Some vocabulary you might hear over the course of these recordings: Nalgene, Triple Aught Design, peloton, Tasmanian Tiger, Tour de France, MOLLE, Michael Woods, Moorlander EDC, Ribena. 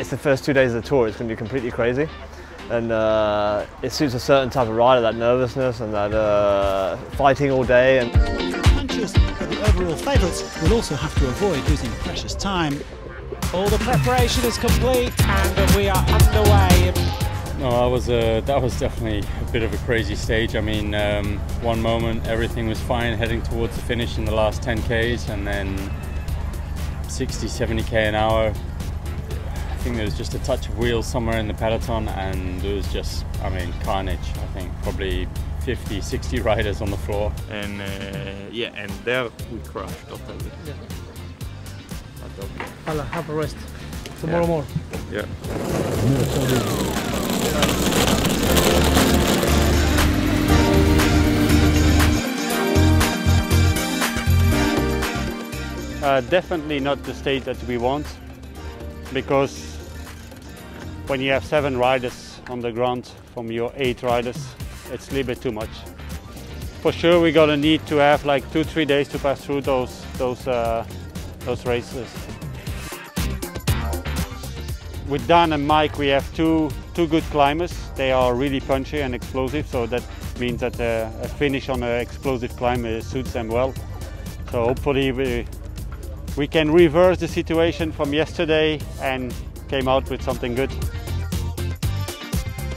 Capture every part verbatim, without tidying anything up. It's the first two days of the tour, it's going to be completely crazy. And uh, it suits a certain type of rider, that nervousness and that uh, fighting all day. And conscious that the overall favourites will also have to avoid losing precious time. All the preparation is complete and we are underway. No, that was, a, that was definitely a bit of a crazy stage. I mean, um, one moment everything was fine, heading towards the finish in the last ten Ks, and then sixty, seventy K an hour. I think there was just a touch of wheels somewhere in the peloton, and it was just, I mean, carnage. I think probably fifty, sixty riders on the floor. And uh, yeah, and there we crashed totally. Yeah. I'll have a rest. Tomorrow yeah. more. Yeah. Uh, definitely not the state that we want, because when you have seven riders on the ground from your eight riders, it's a little bit too much. For sure, we're gonna need to have like two, three days to pass through those those uh, those races. With Dan and Mike, we have two two good climbers. They are really punchy and explosive, so that means that uh, a finish on an explosive climb uh, suits them well. So hopefully we we can reverse the situation from yesterday and came out with something good.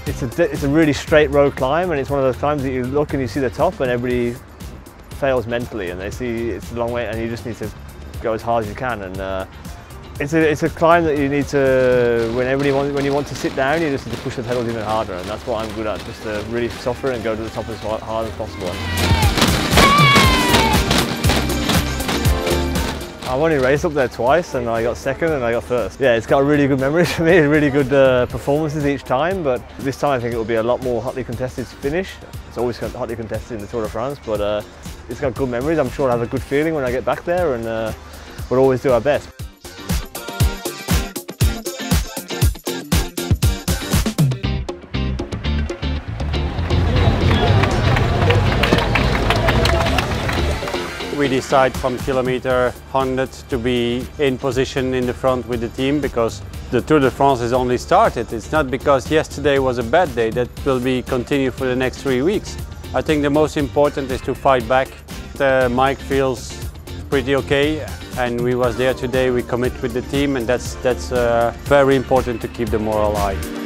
It's a, it's a really straight road climb, and it's one of those climbs that you look and you see the top and everybody fails mentally and they see it's a long way and you just need to go as hard as you can. And uh, it's, a, it's a climb that you need to, when, everybody wants, when you want to sit down, you just need to push the pedals even harder, and that's what I'm good at, just to really suffer and go to the top as hard as possible. I've only raced up there twice, and I got second and I got first. Yeah, it's got really good memories for me, really good uh, performances each time, but this time I think it will be a lot more hotly contested to finish. It's always hotly contested in the Tour de France, but uh, it's got good memories. I'm sure I'll have a good feeling when I get back there, and uh, we'll always do our best. We decide from kilometer one hundred to be in position in the front with the team, because the Tour de France has only started. It's not because yesterday was a bad day that will be continued for the next three weeks. I think the most important is to fight back. Uh, Mike feels pretty okay, and we was there today. We commit with the team, and that's that's uh, very important to keep the morale high.